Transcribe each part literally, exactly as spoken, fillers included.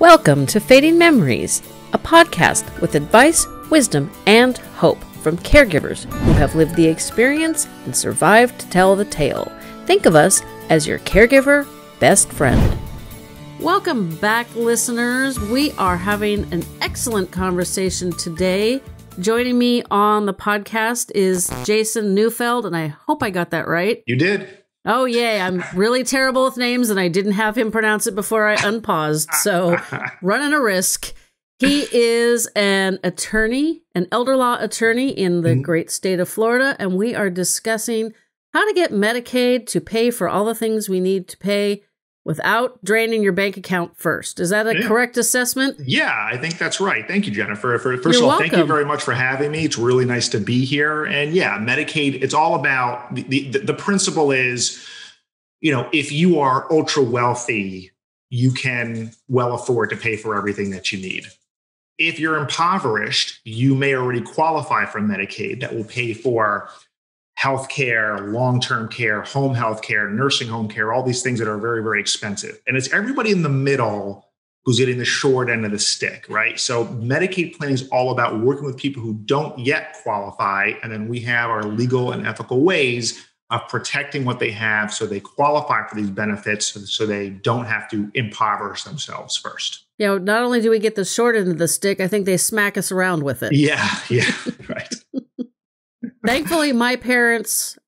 Welcome to Fading Memories, a podcast with advice, wisdom, and hope from caregivers who have lived the experience and survived to tell the tale. Think of us as your caregiver best friend. Welcome back, listeners. We are having an excellent conversation today. Joining me on the podcast is Jason Neufeld, and I hope I got that right. You did. Oh, yay. I'm really terrible with names, and I didn't have him pronounce it before I unpaused, so running a risk. He is an attorney, an elder law attorney in the mm-hmm. great state of Florida, and we are discussing how to get Medicaid to pay for all the things we need to pay without draining your bank account first. Is that a yeah. correct assessment? Yeah, I think that's right. Thank you, Jennifer. First You're of all, welcome. Thank you very much for having me. It's really nice to be here. And yeah, Medicaid, it's all about the, the, the principle is, you know, if you are ultra wealthy, you can well afford to pay for everything that you need. If you're impoverished, you may already qualify for Medicaid that will pay for healthcare, long-term care, home health care, nursing home care, all these things that are very, very expensive. And it's everybody in the middle who's getting the short end of the stick, right? So Medicaid planning is all about working with people who don't yet qualify. And then we have our legal and ethical ways of protecting what they have so they qualify for these benefits so they don't have to impoverish themselves first. You know, not only do we get the short end of the stick, I think they smack us around with it. Yeah, yeah, right. Thankfully, my parents'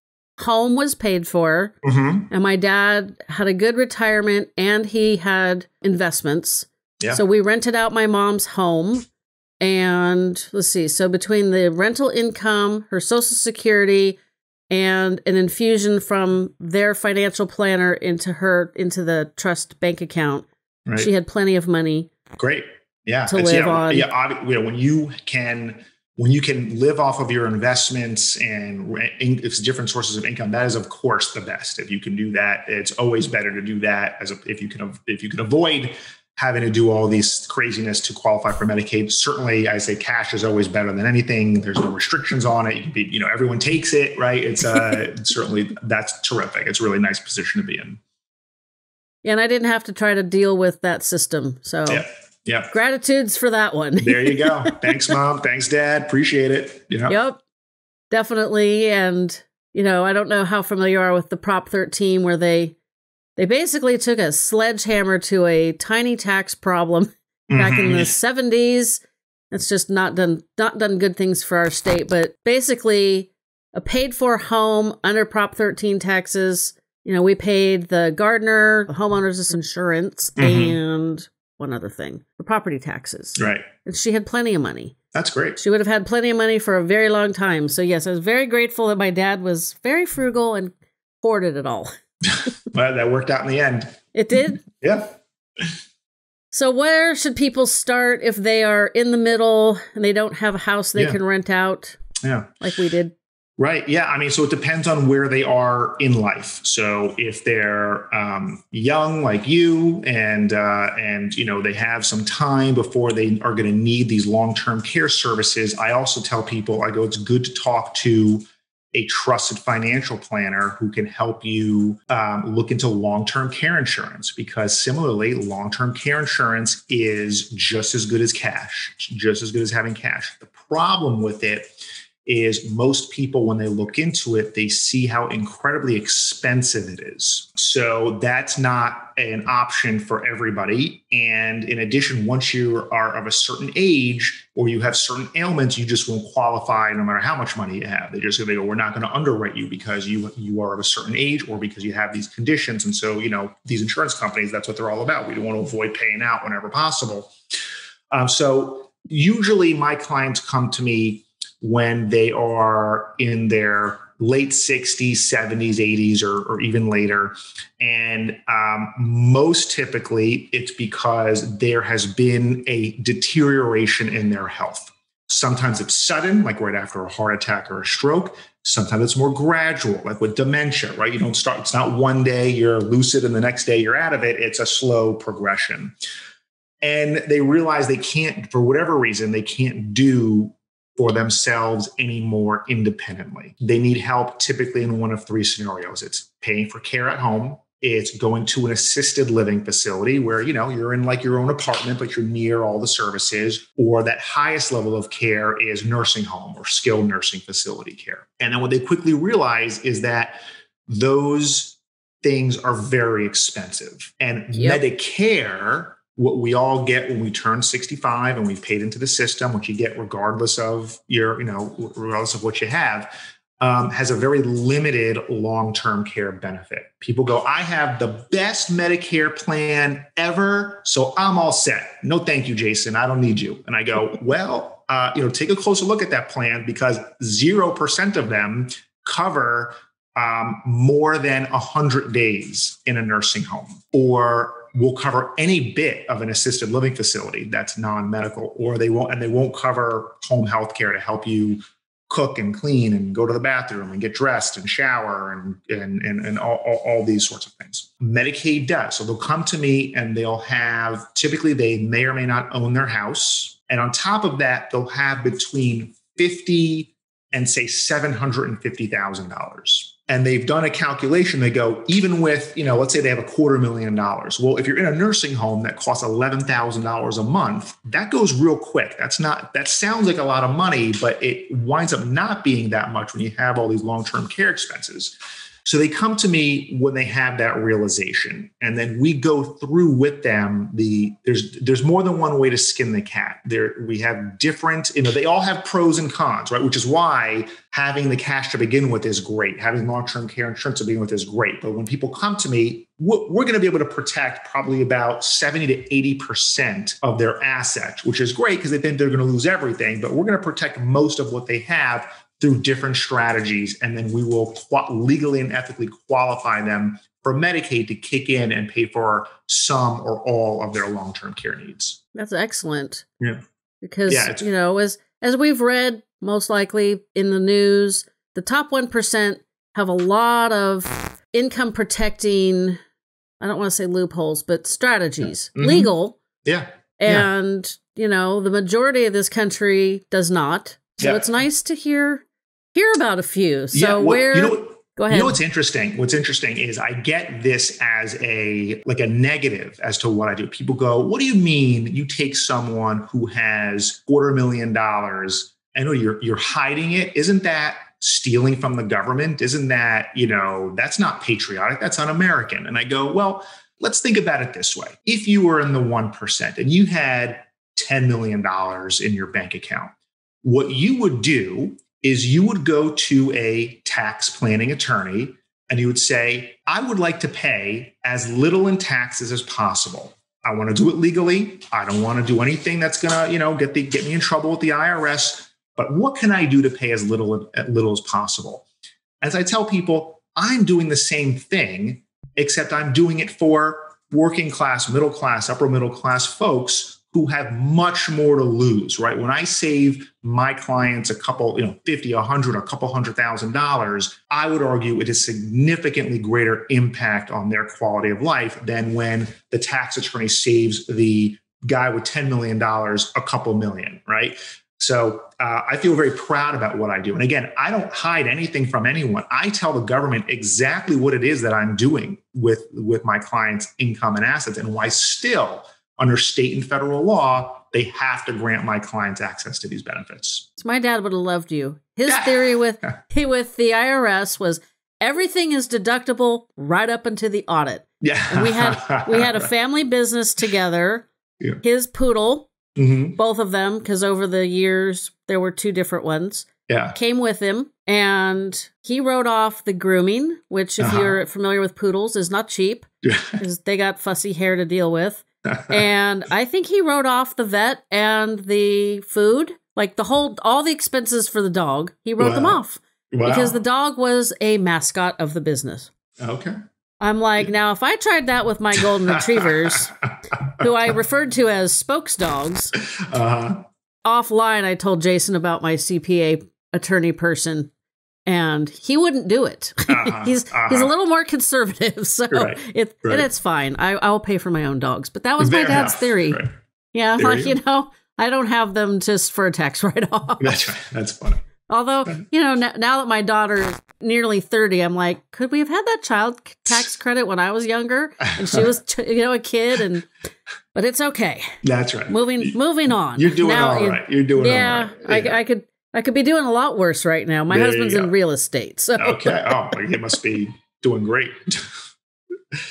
home was paid for, mm-hmm. and my dad had a good retirement, and he had investments. Yeah. So we rented out my mom's home, and let's see, so between the rental income, her Social Security, and an infusion from their financial planner into her, into the trust bank account, right. She had plenty of money. Great. Yeah. To live yeah, on. Yeah, you know, when you can... When you can live off of your investments and different sources of income, that is, of course, the best. If you can do that, it's always better to do that. As a, if you can, if you can avoid having to do all these craziness to qualify for Medicaid, certainly, I say cash is always better than anything. There's no restrictions on it. You can be, you know, everyone takes it, right? It's uh, certainly that's terrific. It's a really nice position to be in. And I didn't have to try to deal with that system, so. Yeah. Yeah. Gratitudes for that one. There you go. Thanks, Mom. Thanks, Dad. Appreciate it. You know? Yep. Definitely. And, you know, I don't know how familiar you are with the Prop thirteen, where they they basically took a sledgehammer to a tiny tax problem back mm-hmm. in the seventies. It's just not done not done good things for our state, but basically a paid for home under Prop thirteen taxes. You know, we paid the gardener, the homeowners insurance, mm-hmm. and one other thing, the property taxes. Right. And she had plenty of money. That's great. She would have had plenty of money for a very long time. So yes, I was very grateful that my dad was very frugal and hoarded it all. Well, that worked out in the end. It did? Yeah. So where should people start if they are in the middle and they don't have a house they yeah. can rent out? Yeah. Like we did. Right. Yeah. I mean, so it depends on where they are in life. So if they're um, young like you and, uh, and, you know, they have some time before they are going to need these long-term care services. I also tell people, I go, it's good to talk to a trusted financial planner who can help you um, look into long-term care insurance, because similarly, long-term care insurance is just as good as cash. It's just as good as having cash. The problem with it is most people, when they look into it, they see how incredibly expensive it is. So that's not an option for everybody. And in addition, once you are of a certain age or you have certain ailments, you just won't qualify no matter how much money you have. They're just going to go, we're not going to underwrite you because you you are of a certain age or because you have these conditions. And so, you know, these insurance companies, that's what they're all about. We don't want to avoid paying out whenever possible. Um, so usually my clients come to me when they are in their late sixties, seventies, eighties, or, or even later. And um, most typically, it's because there has been a deterioration in their health. Sometimes it's sudden, like right after a heart attack or a stroke. Sometimes it's more gradual, like with dementia, right? You don't start, it's not one day you're lucid and the next day you're out of it. It's a slow progression. And they realize they can't, for whatever reason, they can't do for themselves anymore independently. They need help typically in one of three scenarios. It's paying for care at home, It's going to an assisted living facility where, you know, you're in like your own apartment, but you're near all the services, or that highest level of care is nursing home or skilled nursing facility care. And then what they quickly realize is that those things are very expensive. And yep. Medicare, what we all get when we turn sixty-five and we've paid into the system, which you get regardless of your, you know, regardless of what you have, Um, has a very limited long-term care benefit. People go, I have the best Medicare plan ever, so I'm all set. No, thank you, Jason. I don't need you. And I go, well, uh, you know, take a closer look at that plan because zero percent of them cover um, more than one hundred days in a nursing home, or will cover any bit of an assisted living facility that's non-medical, or they won't, and they won't cover home health care to help you cook and clean and go to the bathroom and get dressed and shower and and and, and all, all, all these sorts of things. Medicaid does. So they'll come to me and they'll have, typically they may or may not own their house. And on top of that, they'll have between fifty and say seven hundred fifty thousand dollars. And they've done a calculation. They go, even with, you know, let's say they have a quarter million dollars. Well, if you're in a nursing home that costs eleven thousand dollars a month, that goes real quick. That's not, that sounds like a lot of money, but it winds up not being that much when you have all these long-term care expenses. So they come to me when they have that realization. And then we go through with them the, there's there's more than one way to skin the cat. There we have different, you know, they all have pros and cons, right? Which is why having the cash to begin with is great. Having long-term care insurance to begin with is great. But when people come to me, we're going to be able to protect probably about seventy to eighty percent of their assets, which is great because they think they're going to lose everything, but we're going to protect most of what they have through different strategies, and then we will qu- legally and ethically qualify them for Medicaid to kick in and pay for some or all of their long-term care needs. That's excellent. Yeah, because yeah, you know, as as we've read most likely in the news, the top one percent have a lot of income protecting, I don't want to say loopholes, but strategies, yeah. Mm-hmm. legal. Yeah, and yeah. you know, the majority of this country does not. So yeah. it's nice to hear. Hear about a few. So yeah, well, where you know, go ahead. You know what's interesting? What's interesting is I get this as a like a negative as to what I do. People go, what do you mean you take someone who has quarter million dollars? I know you're you're hiding it. Isn't that stealing from the government? Isn't that, you know, that's not patriotic, that's un-American. And I go, well, let's think about it this way. If you were in the one percent and you had ten million dollars in your bank account, what you would do is you would go to a tax planning attorney and you would say, I would like to pay as little in taxes as possible. I want to do it legally. I don't want to do anything that's going to, you know, get the, get me in trouble with the I R S. But what can I do to pay as little, as little as possible? As I tell people, I'm doing the same thing, except I'm doing it for working class, middle class, upper middle class folks who have much more to lose, right? When I save my clients a couple, you know, fifty, a hundred, a couple hundred thousand dollars, I would argue it is significantly greater impact on their quality of life than when the tax attorney saves the guy with ten million dollars a couple million, right? So uh, I feel very proud about what I do. And again, I don't hide anything from anyone. I tell the government exactly what it is that I'm doing with, with my clients' income and assets and why still, under state and federal law, they have to grant my clients access to these benefits. So my dad would have loved you. His theory with he, with the I R S was everything is deductible right up into the audit. Yeah, and we had we had a family business together. Yeah. His poodle, mm-hmm. both of them, because over the years there were two different ones. Yeah, came with him, and he wrote off the grooming, which, if uh-huh. you're familiar with poodles, is not cheap because they got fussy hair to deal with. And I think he wrote off the vet and the food, like the whole, all the expenses for the dog. He wrote wow. them off wow. because the dog was a mascot of the business. Okay. I'm like, yeah. now, if I tried that with my golden retrievers, who I referred to as spokes dogs, uh-huh. offline, I told Jason about my C P A attorney person. And he wouldn't do it. Uh-huh, he's uh-huh. he's a little more conservative, so right, it right. and it's fine. I I'll pay for my own dogs. But that was Fair my dad's enough. theory. Right. Yeah, theory. Like, you know, I don't have them just for a tax write off. That's right. That's funny. Although, you know, now, now that my daughter is nearly thirty, I'm like, could we have had that child tax credit when I was younger and she was, you know, a kid? And but it's okay. That's right. Moving, you, moving on. You're doing now, all right. You're doing yeah, all right. Yeah, I, I could, I could be doing a lot worse right now. My there husband's in real estate, so okay. Oh, he must be doing great.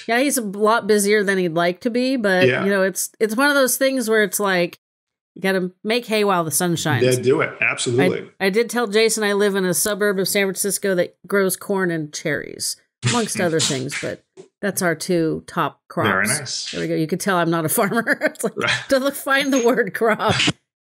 Yeah, he's a lot busier than he'd like to be, but yeah. you know, it's it's one of those things where it's like, you got to make hay while the sun shines. Yeah, do it. Absolutely. I, I did tell Jason I live in a suburb of San Francisco that grows corn and cherries, amongst other things, but that's our two top crops. Very nice. There we go. You can tell I'm not a farmer. It's like, to look, find the word crop.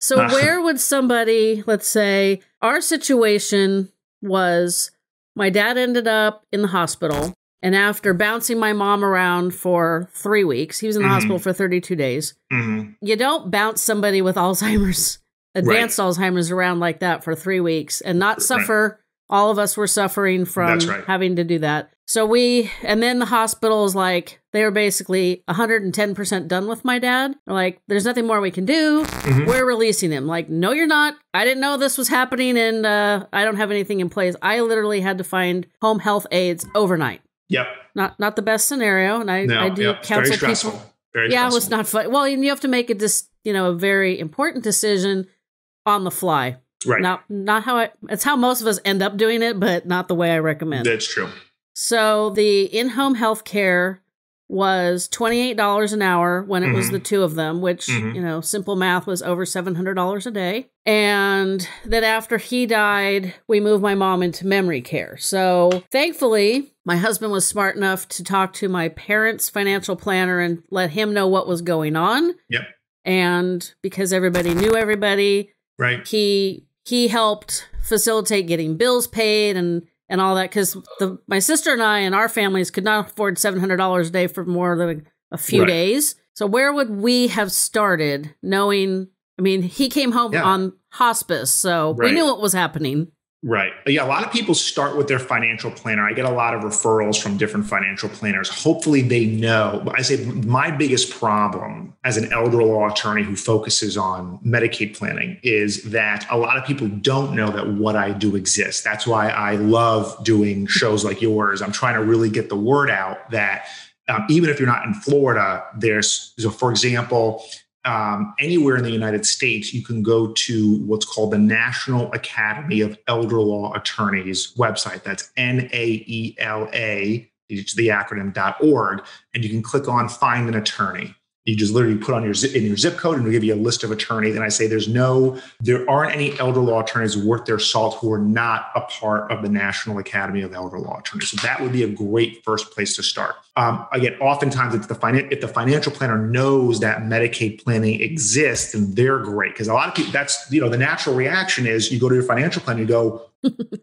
So where would somebody, let's say, our situation was my dad ended up in the hospital, and after bouncing my mom around for three weeks, he was in the mm-hmm. hospital for thirty-two days. Mm-hmm. You don't bounce somebody with Alzheimer's, advanced right. Alzheimer's around like that for three weeks and not suffer. Right. All of us were suffering from right. having to do that. So we, and then the hospital is like, they were basically one hundred ten percent done with my dad. They're like, there's nothing more we can do. Mm-hmm. We're releasing him. Like, no, you're not. I didn't know this was happening, and uh, I don't have anything in place. I literally had to find home health aides overnight. Yep. Not not the best scenario. And I, no, I do yep. counsel Very stressful. people. Very yeah, stressful. It was not fun. Well, and you have to make a dis, you know, a very important decision on the fly. Right. Not not how I, it's how most of us end up doing it, but not the way I recommend. That's true. So the in-home health care was twenty-eight dollars an hour when it mm-hmm. was the two of them, which, mm-hmm. you know, simple math was over seven hundred dollars a day. And then after he died, we moved my mom into memory care. So thankfully, my husband was smart enough to talk to my parents' financial planner and let him know what was going on. Yep. And because everybody knew everybody, right? he he helped facilitate getting bills paid and and all that, because my sister and I and our families could not afford seven hundred dollars a day for more than a few right. days. So where would we have started knowing? I mean, he came home yeah. on hospice, so right. we knew what was happening. Right. Yeah. A lot of people start with their financial planner. I get a lot of referrals from different financial planners. Hopefully they know. I say my biggest problem as an elder law attorney who focuses on Medicaid planning is that a lot of people don't know that what I do exists. That's why I love doing shows like yours. I'm trying to really get the word out that um, even if you're not in Florida, there's, so for example, Um, anywhere in the United States, you can go to what's called the National Academy of Elder Law Attorneys website. That's N A E L A, the acronym dot org, and you can click on Find an Attorney. You just literally put on your zip, in your zip code, and it'll give you a list of attorneys. And I say there's no, there aren't any elder law attorneys worth their salt who are not a part of the National Academy of Elder Law Attorneys. So that would be a great first place to start. Um, again, oftentimes it's the finan- if the financial planner knows that Medicaid planning exists, then they're great, because a lot of people, that's, you know, the natural reaction is you go to your financial planner, you go,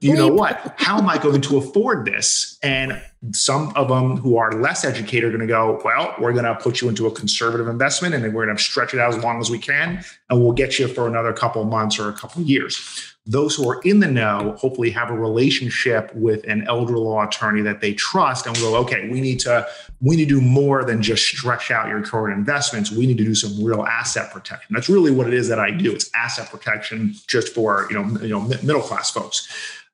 you know what? How am I going to afford this? And some of them who are less educated are going to go, well, we're going to put you into a conservative investment and then we're going to stretch it out as long as we can, and we'll get you for another couple of months or a couple of years. Those who are in the know hopefully have a relationship with an elder law attorney that they trust and go, okay, we need to we need to do more than just stretch out your current investments. We need to do some real asset protection. That's really what it is that I do. It's asset protection just for, you know, you know, middle class folks.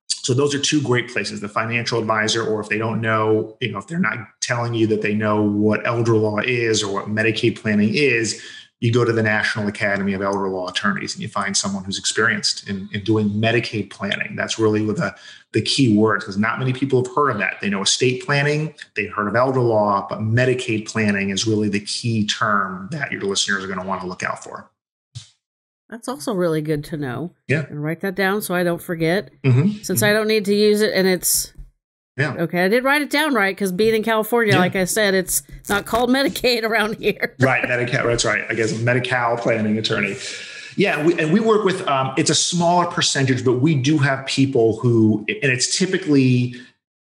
So those are two great places, the financial advisor, or if they don't know, you know, if they're not telling you that they know what elder law is or what Medicaid planning is, you go to the National Academy of Elder Law Attorneys and you find someone who's experienced in, in doing Medicaid planning. That's really the, the key word, because not many people have heard of that. They know estate planning, they've heard of elder law, but Medicaid planning is really the key term that your listeners are going to want to look out for. That's also really good to know. Yeah. And write that down so I don't forget, mm-hmm. since mm-hmm. I don't need to use it. And it's, yeah. Okay. I did write it down right, because being in California, yeah. like I said, it's not called Medicaid around here. Right. Medicaid. That's right. I guess Medi-Cal planning attorney. Yeah. We, and we work with, um, it's a smaller percentage, but we do have people who, and it's typically,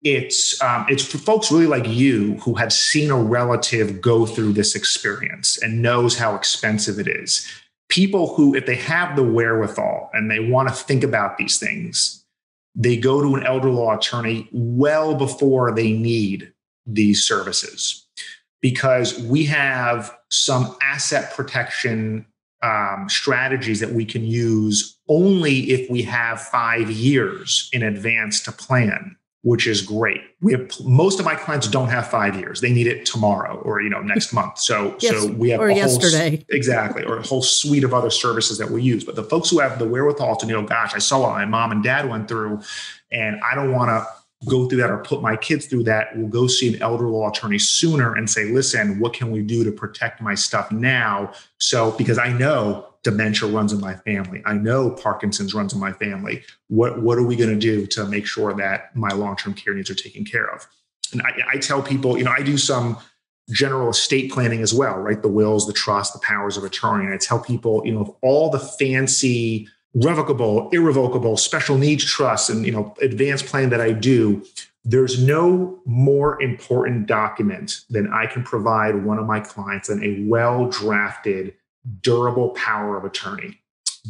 It's um, it's for folks really like you who have seen a relative go through this experience and knows how expensive it is. People who, if they have the wherewithal and they want to think about these things, they go to an elder law attorney well before they need these services, because we have some asset protection um, strategies that we can use only if we have five years in advance to plan, which is great. We have, most of my clients don't have five years. They need it tomorrow or, you know, next month. So, yes, so we have or a yesterday. Whole, exactly, or a whole suite of other services that we use. But the folks who have the wherewithal to know, gosh, I saw what my mom and dad went through and I don't want to go through that or put my kids through that, will go see an elder law attorney sooner and say, listen, what can we do to protect my stuff now? So, because I know dementia runs in my family. I know Parkinson's runs in my family. What, what are we going to do to make sure that my long-term care needs are taken care of? And I, I tell people, you know, I do some general estate planning as well, right? The wills, the trust, the powers of attorney. And I tell people, you know, of all the fancy revocable, irrevocable, special needs trusts, and, you know, advanced plan that I do, there's no more important document than I can provide one of my clients than a well-drafted, durable power of attorney.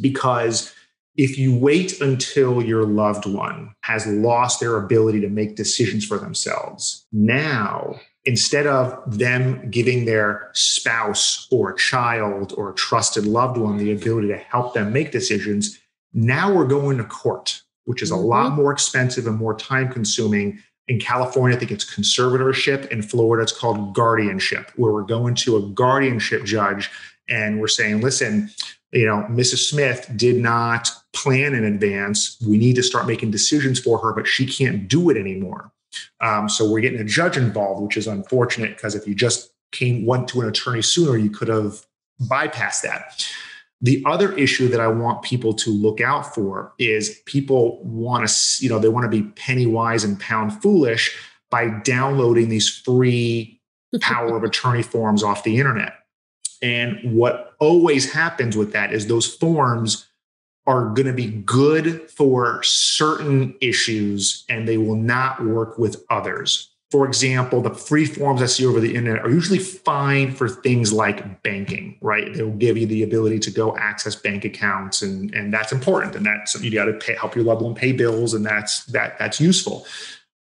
Because if you wait until your loved one has lost their ability to make decisions for themselves, now, instead of them giving their spouse or a child or a trusted loved one the ability to help them make decisions, now we're going to court, which is a lot more expensive and more time consuming. In California, I think it's conservatorship. In Florida, it's called guardianship, where we're going to a guardianship judge and we're saying, listen, you know, Missus Smith did not plan in advance. We need to start making decisions for her, but she can't do it anymore. Um, so we're getting a judge involved, which is unfortunate, because if you just came went to an attorney sooner, you could have bypassed that. The other issue that I want people to look out for is people want to, you know, they want to be penny wise and pound foolish by downloading these free power of attorney forms off the internet. And what always happens with that is those forms are going to be good for certain issues and they will not work with others. For example, the free forms I see over the internet are usually fine for things like banking, right? They'll give you the ability to go access bank accounts, and, and that's important. And that's, you got to pay, help your loved one pay bills, and that's, that, that's useful.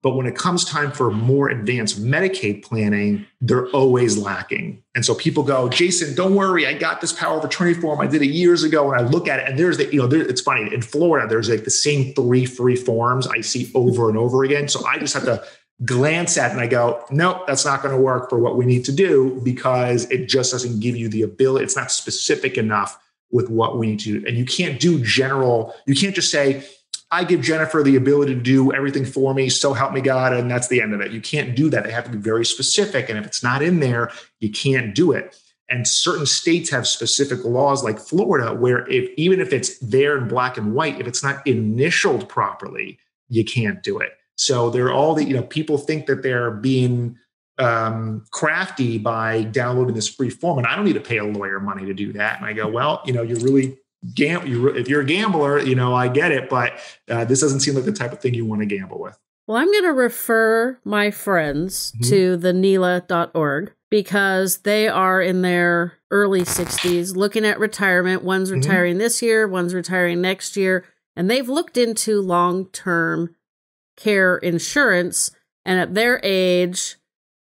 But when it comes time for more advanced Medicaid planning, they're always lacking. And so people go, Jason, don't worry. I got this power of attorney form. I did it years ago. And I look at it and there's the, you know, there, it's funny. In Florida, there's like the same three free forms I see over and over again. So I just have to glance at it and I go, nope, that's not going to work for what we need to do, because it just doesn't give you the ability. It's not specific enough with what we need to do. And you can't do general. You can't just say, I give Jennifer the ability to do everything for me, so help me God, and that's the end of it. You can't do that. They have to be very specific. And if it's not in there, you can't do it. And certain states have specific laws, like Florida, where if even if it's there in black and white, if it's not initialed properly, you can't do it. So there are all the, you know, people think that they're being um, crafty by downloading this free form. And I don't need to pay a lawyer money to do that. And I go, well, you know, you're really if you're a gambler, you know, I get it, but uh, this doesn't seem like the type of thing you want to gamble with. Well, I'm going to refer my friends mm-hmm. to the N E L A dot org, because they are in their early sixties looking at retirement. One's retiring mm-hmm. this year, one's retiring next year, and they've looked into long-term care insurance. And at their age,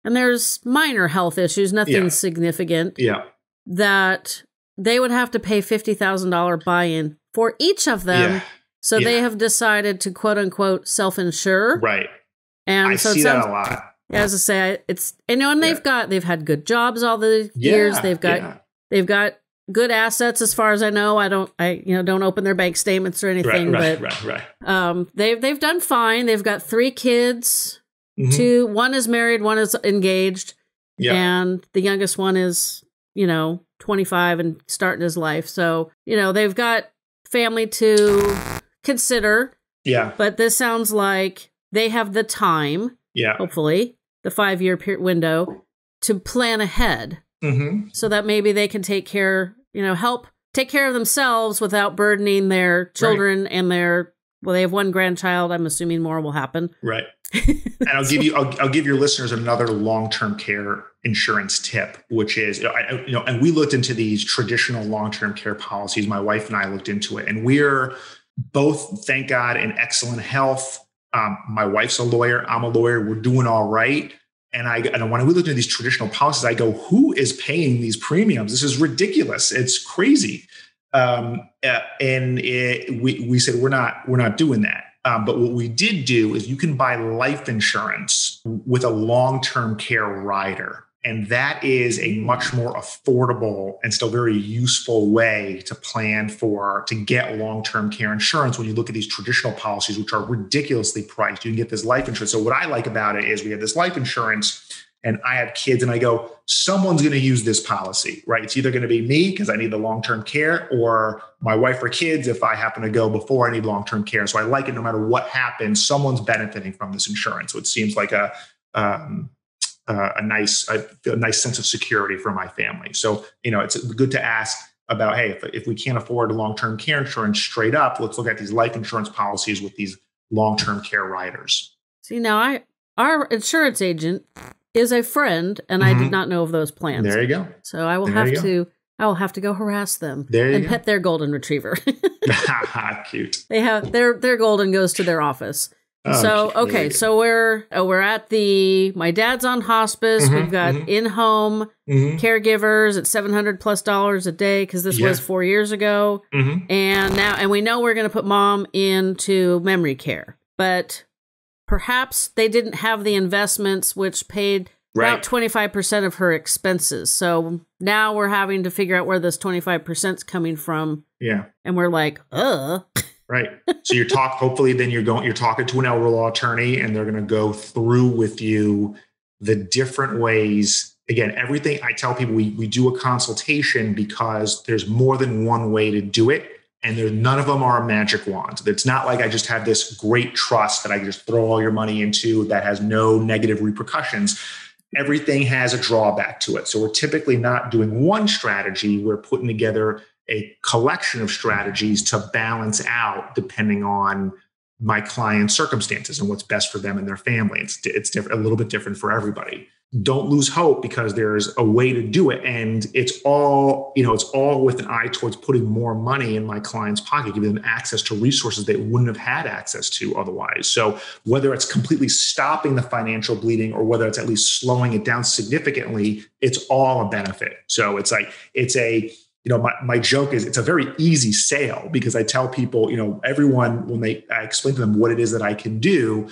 and there's minor health issues, nothing yeah. significant, yeah. that they would have to pay fifty thousand dollars buy-in for each of them. Yeah. So yeah. they have decided to, quote unquote, self-insure. Right. And I so see it sounds, that a lot. As I say, it's, you know, and they've yeah. got, they've had good jobs all the yeah. years. They've got, yeah. they've got good assets as far as I know. I don't, I, you know, don't open their bank statements or anything, right, right, but right, right. Um, they've, they've done fine. They've got three kids, mm-hmm. two, one is married, one is engaged. Yeah. And the youngest one is, you know, twenty-five and starting his life. So, you know, they've got family to consider. Yeah. But this sounds like they have the time. Yeah. Hopefully the five year period window to plan ahead mm-hmm. so that maybe they can take care, you know, help take care of themselves without burdening their children right. and their, well, they have one grandchild. I'm assuming more will happen. Right. And I'll give you, I'll, I'll give your listeners another long-term care insurance tip, which is, you know, I, you know, and we looked into these traditional long-term care policies. My wife and I looked into it, and we're both, thank God, in excellent health. Um, my wife's a lawyer. I'm a lawyer. We're doing all right. And I and when we looked at these traditional policies, I go, who is paying these premiums? This is ridiculous. It's crazy. Um, uh, and it, we we said we're not we're not doing that. Um, but what we did do is you can buy life insurance with a long-term care rider. And that is a much more affordable and still very useful way to plan for, to get long-term care insurance when you look at these traditional policies, which are ridiculously priced. You can get this life insurance. So what I like about it is we have this life insurance and I have kids and I go, someone's going to use this policy, right? It's either going to be me because I need the long-term care or my wife or kids if I happen to go before I need long-term care. So I like it no matter what happens, someone's benefiting from this insurance. So it seems like a... Um, Uh, a nice, a, a nice sense of security for my family. So, you know, it's good to ask about, hey, if, if we can't afford long-term care insurance straight up, let's look at these life insurance policies with these long-term care riders. See, now I, our insurance agent is a friend, and mm-hmm. I did not know of those plans. There you go. So I will there have to, I will have to go harass them there and go. pet their golden retriever. Cute. They have their their golden goes to their office. Oh, so, okay, so we're oh, we're at the, my dad's on hospice. Mm-hmm, We've got mm-hmm. in-home mm-hmm. caregivers at seven hundred plus dollars a day because this yeah. was four years ago. Mm-hmm. And now, and we know we're going to put mom into memory care, but perhaps they didn't have the investments which paid right. about twenty-five percent of her expenses. So now we're having to figure out where this twenty-five percent is coming from. Yeah. And we're like, uh. Right. So you're talk. Hopefully, then you're going. You're talking to an elder law attorney, and they're going to go through with you the different ways. Again, everything I tell people, we we do a consultation because there's more than one way to do it, and there none of them are a magic wand. It's not like I just have this great trust that I can just throw all your money into that has no negative repercussions. Everything has a drawback to it. So we're typically not doing one strategy. We're putting together a collection of strategies to balance out depending on my client's circumstances and what's best for them and their family. It's, it's a little bit different for everybody. Don't lose hope because there's a way to do it. And it's all, you know, it's all with an eye towards putting more money in my client's pocket, giving them access to resources they wouldn't have had access to otherwise. So whether it's completely stopping the financial bleeding or whether it's at least slowing it down significantly, it's all a benefit. So it's like, it's a, you know, my, my joke is it's a very easy sale because I tell people, you know, everyone, when they, I explain to them what it is that I can do,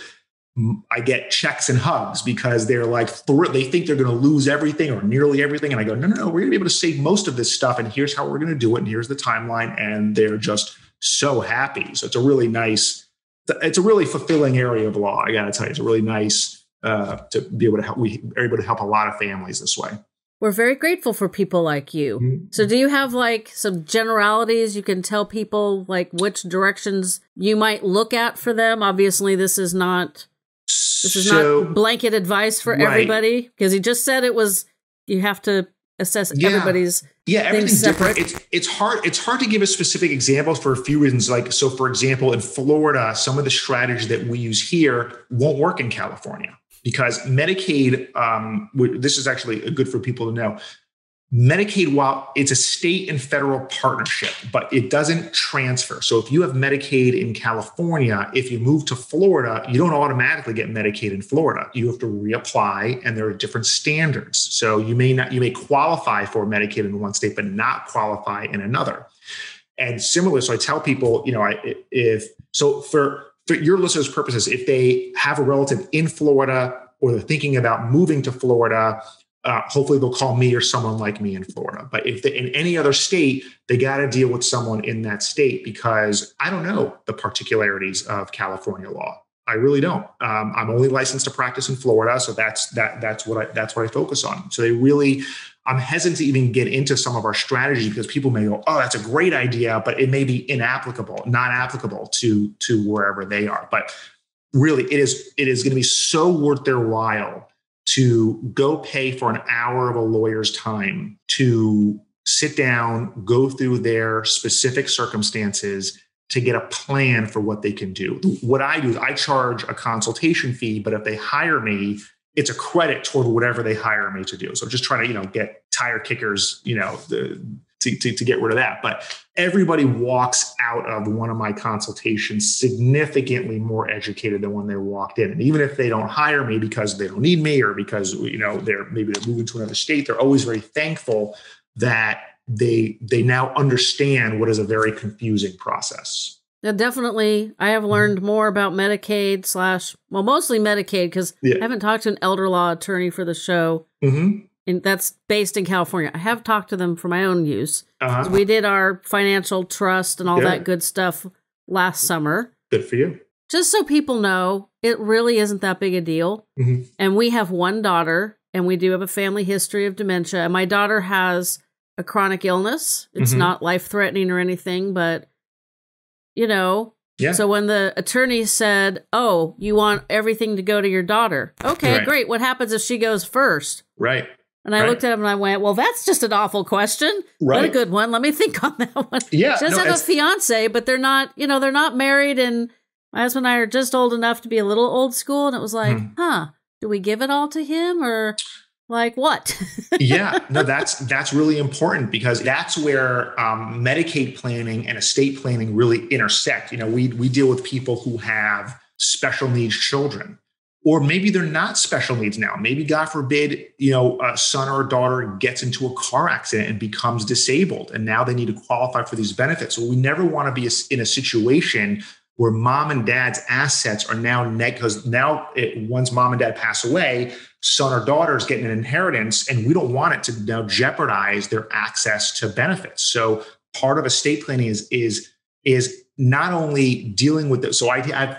I get checks and hugs because they're like, they think they're going to lose everything or nearly everything. And I go, no, no, no, we're going to be able to save most of this stuff. And here's how we're going to do it. And here's the timeline. And they're just so happy. So it's a really nice, it's a really fulfilling area of law. I got to tell you, it's a really nice uh, to be able to help. We are able to help a lot of families this way. We're very grateful for people like you. Mm-hmm. So do you have like some generalities you can tell people like which directions you might look at for them? Obviously, this is not this is so, not blanket advice for right. everybody because he just said it was you have to assess yeah. everybody's yeah, everything's different. It's it's hard it's hard to give a specific example for a few reasons. Like so for example, in Florida, some of the strategies that we use here won't work in California. Because Medicaid, um, this is actually good for people to know. Medicaid, while it's a state and federal partnership, but it doesn't transfer. So if you have Medicaid in California, if you move to Florida, you don't automatically get Medicaid in Florida. You have to reapply, and there are different standards. So you may not, you may qualify for Medicaid in one state, but not qualify in another. And similar, so I tell people, you know, I, if so for. For your listeners' purposes, if they have a relative in Florida or they're thinking about moving to Florida, uh, hopefully they'll call me or someone like me in Florida. But if they're in any other state, they got to deal with someone in that state because I don't know the particularities of California law. I really don't. Um, I'm only licensed to practice in Florida, so that's that. That's what I. That's what I focus on. So they really. I'm hesitant to even get into some of our strategies because people may go, oh, that's a great idea, but it may be inapplicable, not applicable to, to wherever they are. But really, it is it is going to be so worth their while to go pay for an hour of a lawyer's time to sit down, go through their specific circumstances to get a plan for what they can do. What I do is I charge a consultation fee, but if they hire me, it's a credit toward whatever they hire me to do. So I'm just trying to, you know, get tire kickers, you know, the, to, to, to get rid of that. But everybody walks out of one of my consultations significantly more educated than when they walked in. And even if they don't hire me because they don't need me, or because, you know, they're maybe they're moving to another state, they're always very thankful that they they now understand what is a very confusing process. Yeah, definitely. I have learned more about Medicaid slash, well, mostly Medicaid, because yeah. I haven't talked to an elder law attorney for the show. Mm-hmm. And that's based in California. I have talked to them for my own use. Uh-huh. We did our financial trust and all yeah. that good stuff last summer. Good for you. Just so people know, it really isn't that big a deal. Mm-hmm. And we have one daughter, and we do have a family history of dementia. And my daughter has a chronic illness. It's mm-hmm. not life-threatening or anything, but... You know, yeah. So when the attorney said, oh, you want everything to go to your daughter. Okay, right. Great. What happens if she goes first? Right. And I right. looked at him and I went, well, that's just an awful question. Right. What a good one. Let me think on that one. Yeah, she doesn't no, have a fiance, but they're not, you know, they're not married. And my husband and I are just old enough to be a little old school. And it was like, hmm. huh, do we give it all to him or... Like what? yeah, no, that's that's really important, because that's where um, Medicaid planning and estate planning really intersect. You know, we we deal with people who have special needs children, or maybe they're not special needs now. Maybe, God forbid, you know, a son or a daughter gets into a car accident and becomes disabled, and now they need to qualify for these benefits. So we never want to be in a situation where mom and dad's assets are now neg, because now it, once mom and dad pass away, son or daughter is getting an inheritance, and we don't want it to now jeopardize their access to benefits. So part of estate planning is is is not only dealing with it. So I, I have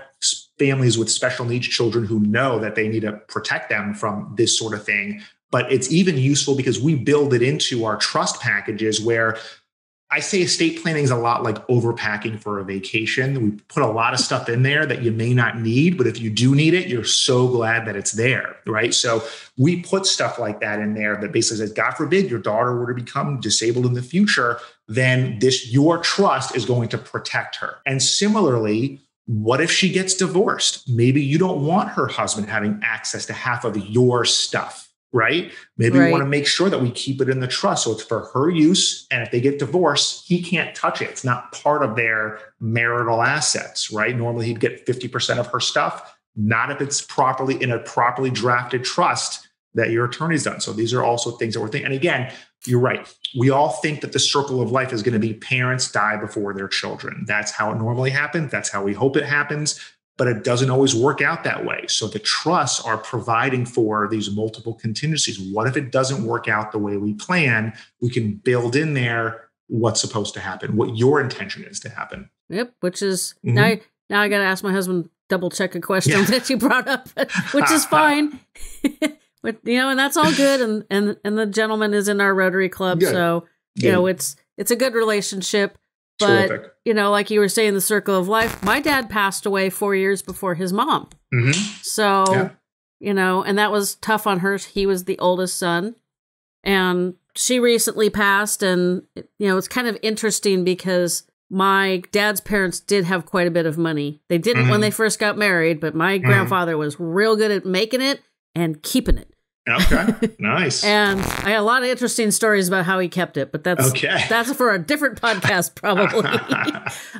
families with special needs children who know that they need to protect them from this sort of thing, but it's even useful because we build it into our trust packages where I say estate planning is a lot like overpacking for a vacation. We put a lot of stuff in there that you may not need, but if you do need it, you're so glad that it's there, right? So we put stuff like that in there that basically says, God forbid your daughter were to become disabled in the future, then this, your trust is going to protect her. And similarly, what if she gets divorced? Maybe you don't want her husband having access to half of your stuff. Right? Maybe right. we want to make sure that we keep it in the trust. So it's for her use. And if they get divorced, he can't touch it. It's not part of their marital assets, right? Normally he'd get fifty percent of her stuff. Not if it's properly in a properly drafted trust that your attorney's done. So these are also things that we're thinking. And again, you're right. We all think that the circle of life is going to be parents die before their children. That's how it normally happens. That's how we hope it happens. But it doesn't always work out that way. So the trusts are providing for these multiple contingencies. What if it doesn't work out the way we plan? We can build in there what's supposed to happen, what your intention is to happen. Yep, which is, mm-hmm. now, now I got to ask my husband, double check a question yeah. that you brought up, which is fine. But, you know, and that's all good. And and and the gentleman is in our Rotary Club. Good. So, you good. know, it's it's a good relationship. But, terrific. You know, like you were saying, the circle of life, my dad passed away four years before his mom. Mm-hmm. So, yeah. you know, and that was tough on her. He was the oldest son, and she recently passed. And, you know, it's kind of interesting because my dad's parents did have quite a bit of money. They didn't mm-hmm. when they first got married, but my mm-hmm. grandfather was real good at making it and keeping it. Okay. Nice. And I had a lot of interesting stories about how he kept it, but that's okay. that's for a different podcast probably.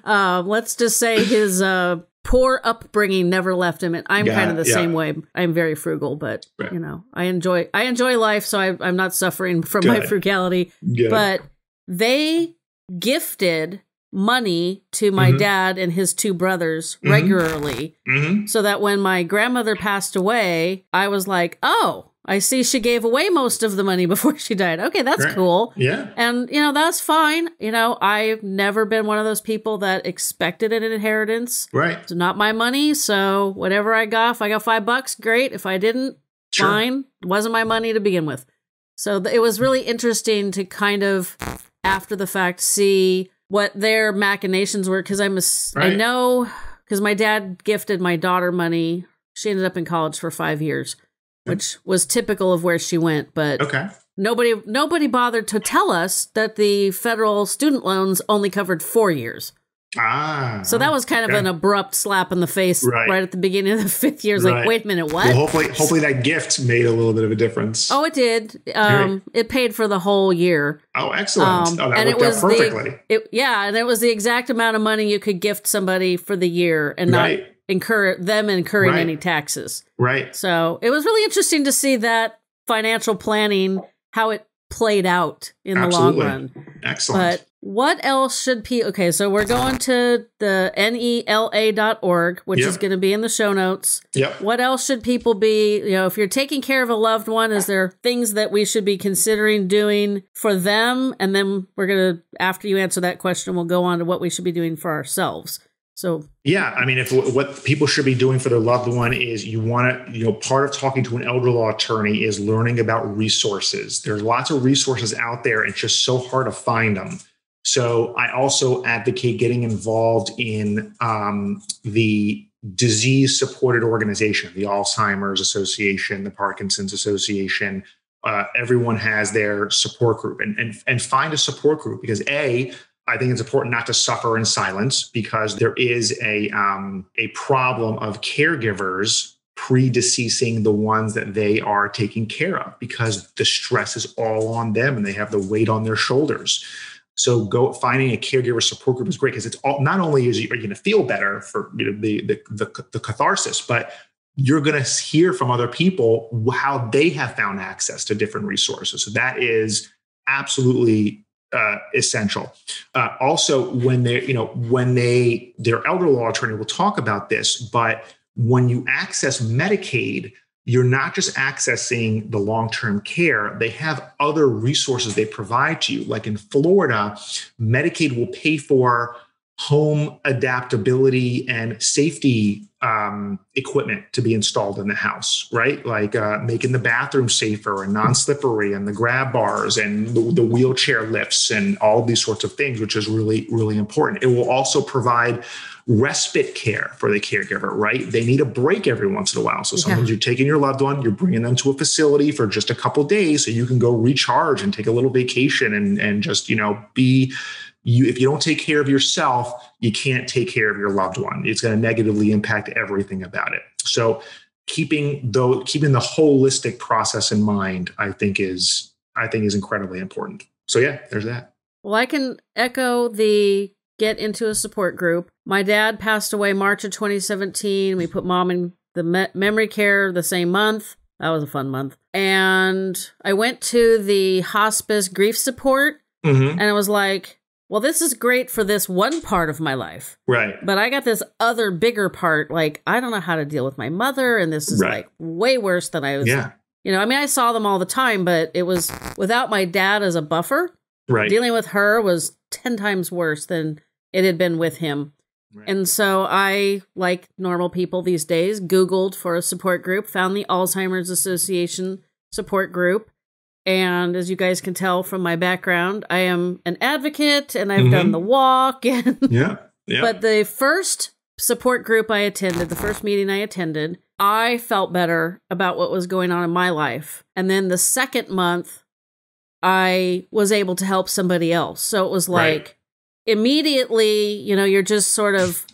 uh, let's just say his uh, poor upbringing never left him, and I'm yeah, kind of the yeah. same way. I'm very frugal, but right. you know, I enjoy I enjoy life, so I, I'm not suffering from good. My frugality. Good. But they gifted money to my mm-hmm. dad and his two brothers mm-hmm. regularly, mm-hmm. so that when my grandmother passed away, I was like, oh. I see she gave away most of the money before she died. Okay, that's right. cool. Yeah. And, you know, that's fine. You know, I've never been one of those people that expected an inheritance. Right. It's not my money. So whatever I got, if I got five bucks, great. If I didn't, sure. fine. It wasn't my money to begin with. So it was really interesting to kind of, after the fact, see what their machinations were. Because I'm a, right. I know, because my dad gifted my daughter money. She ended up in college for five years. Which was typical of where she went, but okay. nobody nobody bothered to tell us that the federal student loans only covered four years. Ah. So that was kind of okay. an abrupt slap in the face right, right at the beginning of the fifth year. It's right. like, wait a minute, what? Well, hopefully, hopefully that gift made a little bit of a difference. Oh, it did. Um, right. It paid for the whole year. Oh, excellent. Um, oh, that and worked it was out perfectly. The, it, yeah, and it was the exact amount of money you could gift somebody for the year and not right. incur them incurring right. any taxes. Right. So it was really interesting to see that financial planning, how it played out in Absolutely. the long run. Excellent. But what else should P? Okay, so we're going to the N E L A dot org, which yep. is going to be in the show notes. Yep. What else should people be, you know, if you're taking care of a loved one, is there things that we should be considering doing for them? And then we're going to, after you answer that question, we'll go on to what we should be doing for ourselves. So, yeah, I mean, if what people should be doing for their loved one is you want to, you know, part of talking to an elder law attorney is learning about resources. There's lots of resources out there, and it's just so hard to find them. So I also advocate getting involved in um, the disease-supported organization, the Alzheimer's Association, the Parkinson's Association. Uh, everyone has their support group, and, and, and find a support group because, A, I think it's important not to suffer in silence because there is a, um, a problem of caregivers predeceasing the ones that they are taking care of because the stress is all on them and they have the weight on their shoulders. So go finding a caregiver support group is great because it's all, not only is you, are you going to feel better for you know, the, the, the, the catharsis, but you're going to hear from other people how they have found access to different resources. So that is absolutely uh, essential. Uh, also, when they, you know, when they, their elder law attorney will talk about this, but when you access Medicaid, you're not just accessing the long-term care. They have other resources they provide to you. Like in Florida, Medicaid will pay for home adaptability and safety um, equipment to be installed in the house, right? Like uh, making the bathroom safer and non-slippery and the grab bars and the, the wheelchair lifts and all these sorts of things, which is really, really important. It will also provide respite care for the caregiver, right? They need a break every once in a while. So sometimes yeah. you're taking your loved one, you're bringing them to a facility for just a couple of days so you can go recharge and take a little vacation and, and just, you know, be, you, if you don't take care of yourself, you can't take care of your loved one. It's going to negatively impact everything about it. So keeping the, keeping the holistic process in mind, I think is, I think is incredibly important. So yeah, there's that. Well, I can echo the get into a support group. My dad passed away March of twenty seventeen. We put mom in the me memory care the same month. That was a fun month. And I went to the hospice grief support mm-hmm. and I was like, well, this is great for this one part of my life. Right. But I got this other bigger part. Like, I don't know how to deal with my mother. And this is right. like way worse than I was. Yeah. You know, I mean, I saw them all the time, but it was without my dad as a buffer. Right. Dealing with her was ten times worse than it had been with him. Right. And so I, like normal people these days, Googled for a support group, found the Alzheimer's Association support group. And as you guys can tell from my background, I am an advocate and I've mm-hmm. done the walk. And yeah, yeah. But the first support group I attended, the first meeting I attended, I felt better about what was going on in my life. And then the second month, I was able to help somebody else. So it was like, right. immediately, you know, you're just sort of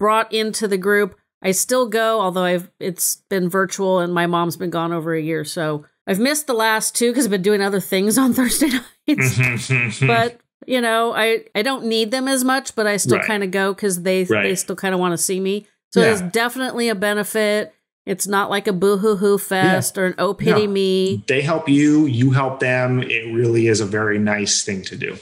brought into the group. I still go, although I've it's been virtual and my mom's been gone over a year. So I've missed the last two because I've been doing other things on Thursday nights. But, you know, I, I don't need them as much, but I still right. kind of go because they, right. they still kind of want to see me. So yeah. there's definitely a benefit. It's not like a boo-hoo-hoo fest yeah. or an oh, pity no. me. They help you. You help them. It really is a very nice thing to do.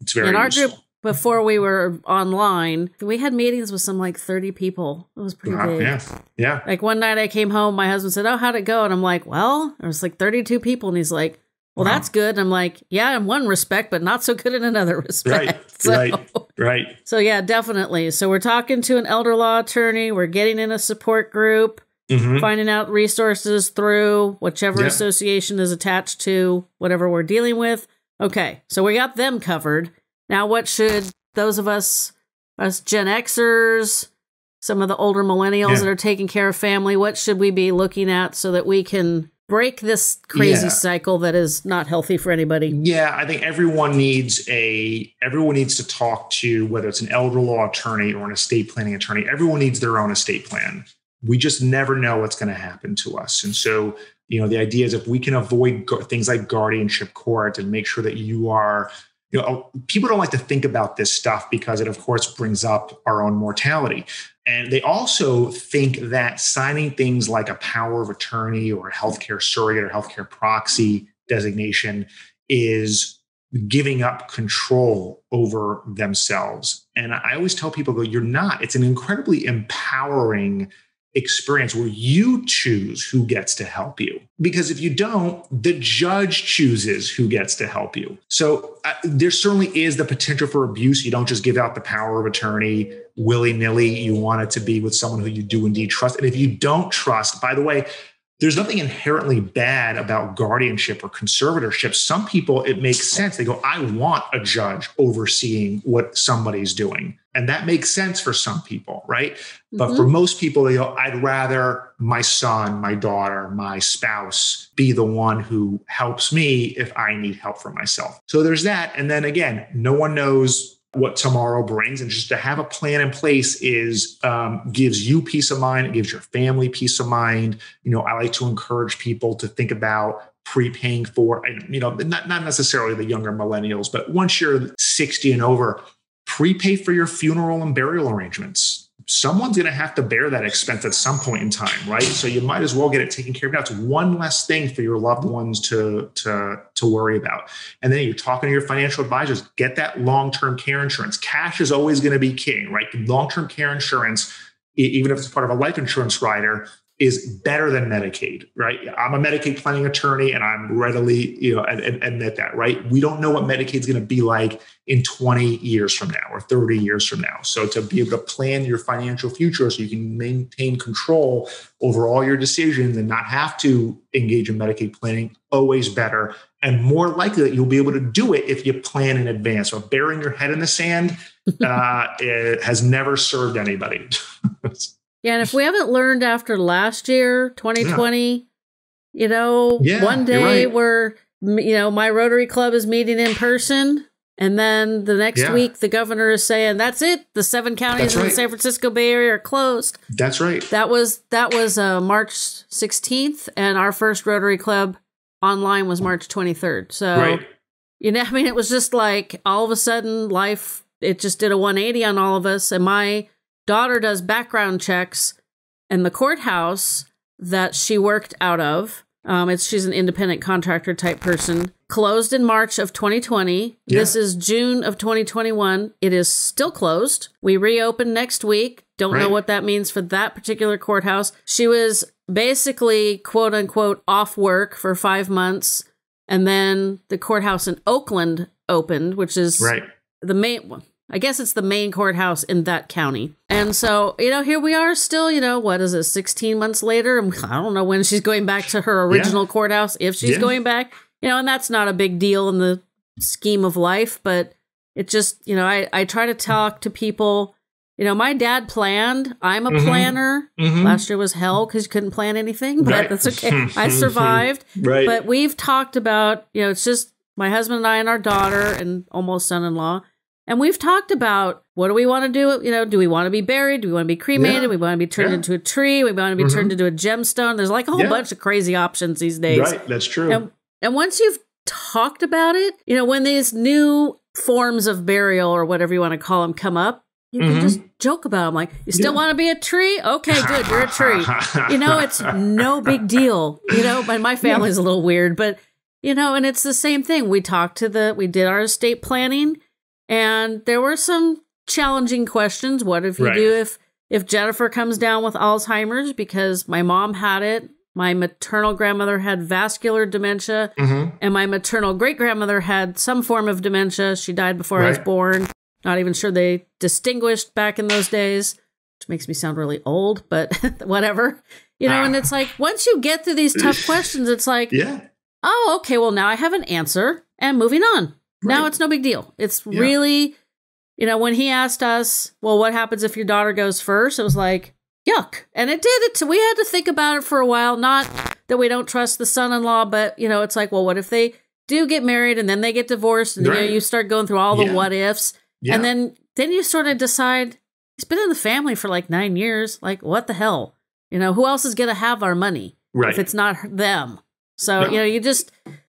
It's very In our useful. group, before we were online, we had meetings with some like thirty people. It was pretty uh, big. Yeah. yeah. Like one night I came home, my husband said, oh, how'd it go? And I'm like, well, there was like thirty-two people. And he's like, well, wow. that's good. And I'm like, yeah, in one respect, but not so good in another respect. Right, so, right, right. So yeah, definitely. So we're talking to an elder law attorney. We're getting in a support group, mm-hmm. finding out resources through whichever yeah. association is attached to whatever we're dealing with. Okay, so we got them covered. Now, what should those of us, us Gen Xers, some of the older millennials yeah. that are taking care of family, what should we be looking at so that we can break this crazy yeah. cycle that is not healthy for anybody. Yeah, I think everyone needs a everyone needs to talk to, whether it's an elder law attorney or an estate planning attorney, everyone needs their own estate plan. We just never know what's going to happen to us. And so, you know, the idea is if we can avoid things like guardianship court and make sure that you are, you know, people don't like to think about this stuff because it, of course, brings up our own mortality. And they also think that signing things like a power of attorney or a healthcare surrogate or healthcare proxy designation is giving up control over themselves. And I always tell people, you're not. It's an incredibly empowering experience where you choose who gets to help you. Because if you don't, the judge chooses who gets to help you. So uh, there certainly is the potential for abuse. You don't just give out the power of attorney willy-nilly. You want it to be with someone who you do indeed trust. And if you don't trust, by the way, there's nothing inherently bad about guardianship or conservatorship. Some people, it makes sense. They go, I want a judge overseeing what somebody's doing. And that makes sense for some people, right? Mm-hmm. But for most people, they go, I'd rather my son, my daughter, my spouse be the one who helps me if I need help for myself. So there's that. And then again, no one knows what tomorrow brings. And just to have a plan in place is um, gives you peace of mind. It gives your family peace of mind. You know, I like to encourage people to think about prepaying for, you know, not, not necessarily the younger millennials, but once you're sixty and over, prepay for your funeral and burial arrangements. Someone's going to have to bear that expense at some point in time, right? So you might as well get it taken care of now. It's one less thing for your loved ones to, to, to worry about. And then you're talking to your financial advisors, get that long-term care insurance. Cash is always going to be king, right? Long-term care insurance, even if it's part of a life insurance rider, is better than Medicaid, right? I'm a Medicaid planning attorney and I'm readily, you know, admit that, right? We don't know what Medicaid's going to be like in twenty years from now or thirty years from now. So to be able to plan your financial future so you can maintain control over all your decisions and not have to engage in Medicaid planning, always better. And more likely that you'll be able to do it if you plan in advance. So burying your head in the sand uh, it has never served anybody. Yeah, and if we haven't learned after last year, twenty twenty, yeah. you know, yeah, one day right. we're, you know, my Rotary Club is meeting in person. And then the next yeah. week, the governor is saying, that's it. The seven counties that's in right. the San Francisco Bay Area are closed. That's right. That was that was uh, March sixteenth. And our first Rotary Club online was March twenty-third. So, right. you know, I mean, it was just like all of a sudden life, it just did a one eighty on all of us. And my daughter does background checks in the courthouse that she worked out of. Um, it's she's an independent contractor type person. Closed in March of twenty twenty. Yeah. This is June of twenty twenty-one. It is still closed. We reopen next week. Don't right. know what that means for that particular courthouse. She was basically, quote unquote, off work for five months. And then the courthouse in Oakland opened, which is right. the main one. I guess it's the main courthouse in that county. And so, you know, here we are still, you know, what is it, sixteen months later? And I don't know when she's going back to her original yeah. courthouse, if she's yeah. going back. You know, and that's not a big deal in the scheme of life, but it just, you know, I, I try to talk to people. You know, my dad planned. I'm a mm-hmm. planner. Mm-hmm. Last year was hell because you couldn't plan anything, but right. that's okay. I survived. Right. But we've talked about, you know, it's just my husband and I and our daughter and almost son-in-law. And we've talked about, what do we want to do? You know, do we want to be buried? Do we want to be cremated? Yeah. Do we want to be turned yeah. into a tree? We want to be mm-hmm. turned into a gemstone. There's like a whole yeah. bunch of crazy options these days. Right, that's true. And, and once you've talked about it, you know, when these new forms of burial or whatever you want to call them come up, you mm-hmm. can just joke about them. Like, you still yeah. want to be a tree? Okay, good, you're a tree. You know, it's no big deal. You know, and my family's a little weird, but, you know, and it's the same thing. We talked to the, we did our estate planning. And there were some challenging questions. What if you right. do if, if Jennifer comes down with Alzheimer's? Because my mom had it. My maternal grandmother had vascular dementia. Mm-hmm. And my maternal great-grandmother had some form of dementia. She died before right. I was born. Not even sure they distinguished back in those days, which makes me sound really old, but whatever. You know, ah. and it's like, once you get through these tough questions, it's like, yeah. oh, okay, well, now I have an answer. And moving on. Right. Now it's no big deal. It's yeah. really, you know, when he asked us, well, what happens if your daughter goes first? It was like, yuck. And it did. It's, we had to think about it for a while. Not that we don't trust the son-in-law, but, you know, it's like, well, what if they do get married and then they get divorced? And right. you know, you start going through all the yeah. what ifs. Yeah. And then, then you sort of decide, he's been in the family for like nine years. Like, what the hell? You know, who else is going to have our money right. if it's not them? So, no. you know, you just,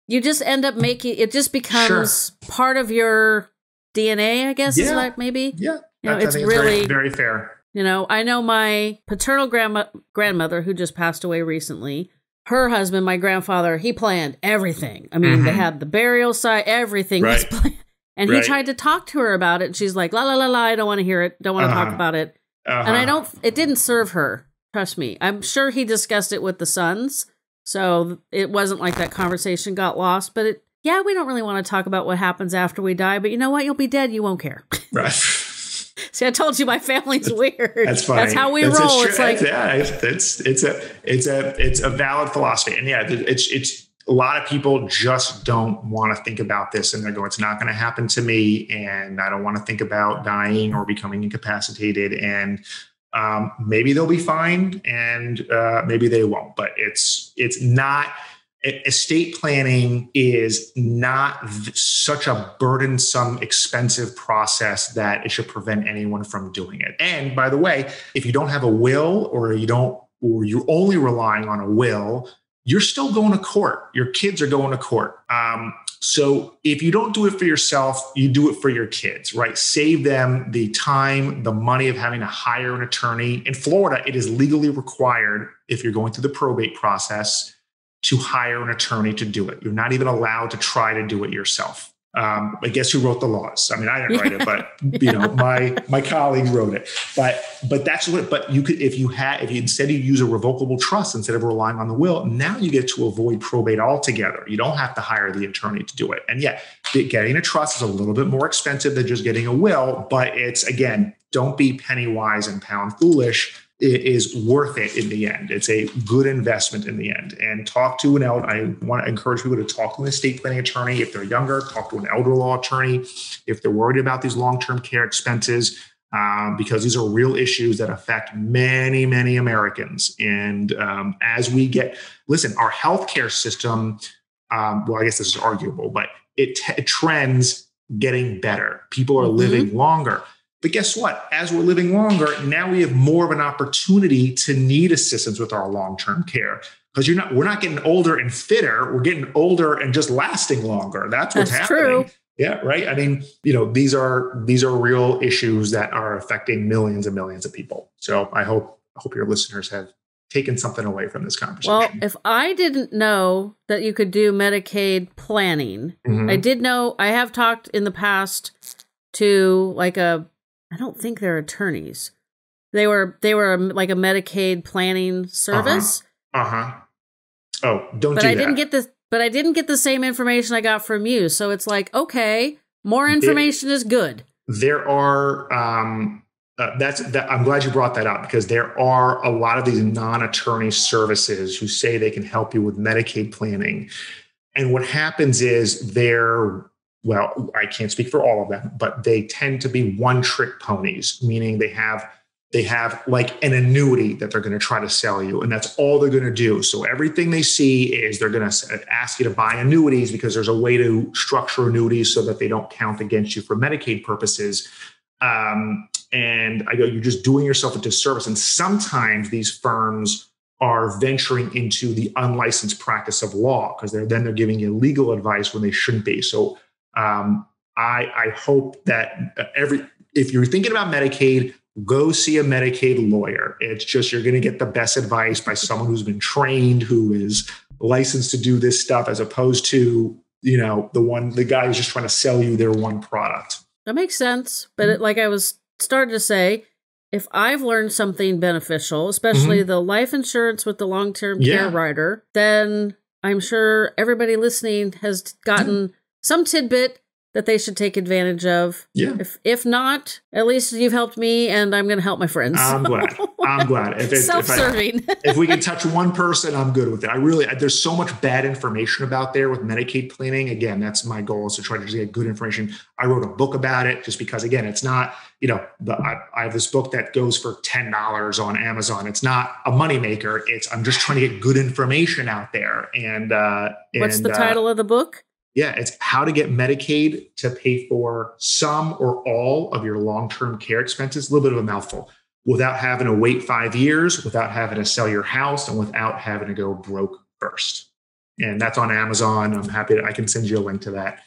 you just end up making, it just becomes sure. part of your D N A, I guess, yeah. is like maybe. Yeah. You know, it's really it's very, very fair. You know, I know my paternal grandma, grandmother, who just passed away recently, her husband, my grandfather, he planned everything. I mean, mm-hmm. they had the burial site, everything right. was planned. And right. he tried to talk to her about it. And she's like, la, la, la, la, I don't want to hear it. Don't want to uh-huh. talk about it. Uh-huh. And I don't, it didn't serve her. Trust me. I'm sure he discussed it with the sons. So it wasn't like that conversation got lost, but it, yeah, we don't really want to talk about what happens after we die, but you know what? You'll be dead. You won't care. Right. See, I told you my family's weird. That's funny. That's how we that's roll. It's like, yeah, it's, it's a, it's a, it's a valid philosophy. And yeah, it's, it's a lot of people just don't want to think about this, and they're going, it's not going to happen to me. And I don't want to think about dying or becoming incapacitated. And, um, maybe they'll be fine, and, uh, maybe they won't, but it's, it's not, estate planning is not such a burdensome, expensive process that it should prevent anyone from doing it. And by the way, if you don't have a will, or you don't, or you're only relying on a will, you're still going to court. Your kids are going to court. Um, so if you don't do it for yourself, you do it for your kids, right? Save them the time, the money of having to hire an attorney. In Florida, it is legally required, if you're going through the probate process, to hire an attorney to do it. You're not even allowed to try to do it yourself. Um, I guess who wrote the laws? I mean, I didn't write it, but you know, my my colleague wrote it. But but that's what. But you could, if you had, if you instead you use a revocable trust instead of relying on the will, now you get to avoid probate altogether. You don't have to hire the attorney to do it. And yeah, getting a trust is a little bit more expensive than just getting a will. But it's, again, don't be penny wise and pound foolish. It is worth it in the end. It's a good investment in the end. And talk to an elder. I want to encourage people to talk to an estate planning attorney. If they're younger, talk to an elder law attorney. If they're worried about these long-term care expenses, um, because these are real issues that affect many, many Americans. And um, as we get, listen, our healthcare system, um, well, I guess this is arguable, but it, t it trends getting better. People are living mm-hmm. longer. But guess what? As we're living longer, now we have more of an opportunity to need assistance with our long-term care, because you're not, we're not getting older and fitter. We're getting older and just lasting longer. That's what's That's happening. True. Yeah. Right. I mean, you know, these are, these are real issues that are affecting millions and millions of people. So I hope, I hope your listeners have taken something away from this conversation. Well, if I didn't know that you could do Medicaid planning, mm-hmm. I did know, I have talked in the past to like a, I don't think they're attorneys. They were they were like a Medicaid planning service. Uh huh. Uh-huh. Oh, don't. But do I that. didn't get this. But I didn't get the same information I got from you. So it's like, okay, more information there, is good. There are. Um, uh, that's. That, I'm glad you brought that up, because there are a lot of these non-attorney services who say they can help you with Medicaid planning, and what happens is they're. Well, I can't speak for all of them, but they tend to be one-trick ponies, meaning they have they have like an annuity that they're going to try to sell you, and that's all they're going to do. So everything they see is they're going to ask you to buy annuities, because there's a way to structure annuities so that they don't count against you for Medicaid purposes. Um, and I go, you're just doing yourself a disservice. And sometimes these firms are venturing into the unlicensed practice of law, because they're, then they're giving you legal advice when they shouldn't be. So Um, I, I hope that every, if you're thinking about Medicaid, go see a Medicaid lawyer. It's just, you're going to get the best advice by someone who's been trained, who is licensed to do this stuff, as opposed to, you know, the one, the guy who's just trying to sell you their one product. That makes sense. But it, like I was starting to say, if I've learned something beneficial, especially mm-hmm. the life insurance with the long-term yeah. care rider, then I'm sure everybody listening has gotten some tidbit that they should take advantage of. Yeah. If if not, at least you've helped me, and I'm going to help my friends. I'm glad. I'm glad. If, if, Self-serving. If, I, if we can touch one person, I'm good with it. I really, I, there's so much bad information about there with Medicaid planning. Again, that's my goal, is to try to just get good information. I wrote a book about it just because, again, it's not, you know, the, I, I have this book that goes for ten dollars on Amazon. It's not a moneymaker. It's, I'm just trying to get good information out there. And, uh, and what's the uh, title of the book? Yeah, it's how to get Medicaid to pay for some or all of your long-term care expenses. A little bit of a mouthful, without having to wait five years, without having to sell your house, and without having to go broke first. And that's on Amazon. I'm happy to, I can send you a link to that,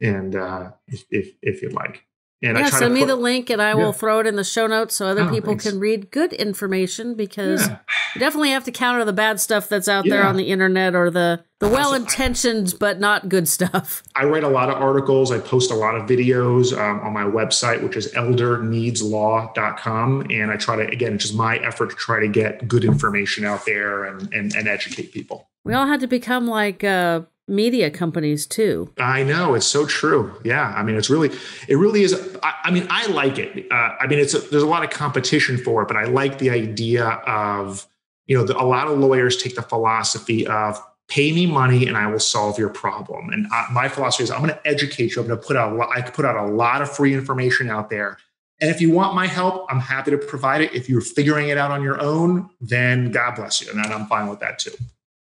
and uh, if if you'd like. And yeah, I try send to put, me the link, and I yeah. will throw it in the show notes so other oh, people thanks. can read good information, because yeah. you definitely have to counter the bad stuff that's out yeah. there on the internet, or the, the well-intentioned but not good stuff. I write a lot of articles. I post a lot of videos um, on my website, which is elder needs law dot com. And I try to, again, it's just my effort to try to get good information out there and, and, and educate people. We all had to become like... Uh, media companies too. I know, it's so true. Yeah. I mean, it's really, it really is. I, I mean, I like it. Uh, I mean, it's, a, there's a lot of competition for it, but I like the idea of, you know, the, a lot of lawyers take the philosophy of pay me money and I will solve your problem. And I, my philosophy is I'm going to educate you. I'm going to put out, a lot, I could put out a lot of free information out there. And if you want my help, I'm happy to provide it. If you're figuring it out on your own, then God bless you. And I'm fine with that too.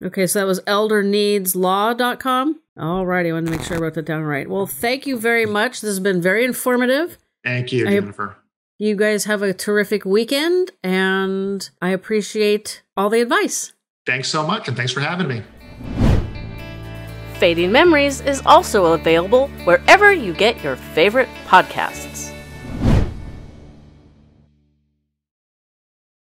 Okay, so that was elder needs law dot com. All righty, I wanted to make sure I wrote that down right. Well, thank you very much. This has been very informative. Thank you, I Jennifer. You guys have a terrific weekend, and I appreciate all the advice. Thanks so much, and thanks for having me. Fading Memories is also available wherever you get your favorite podcasts.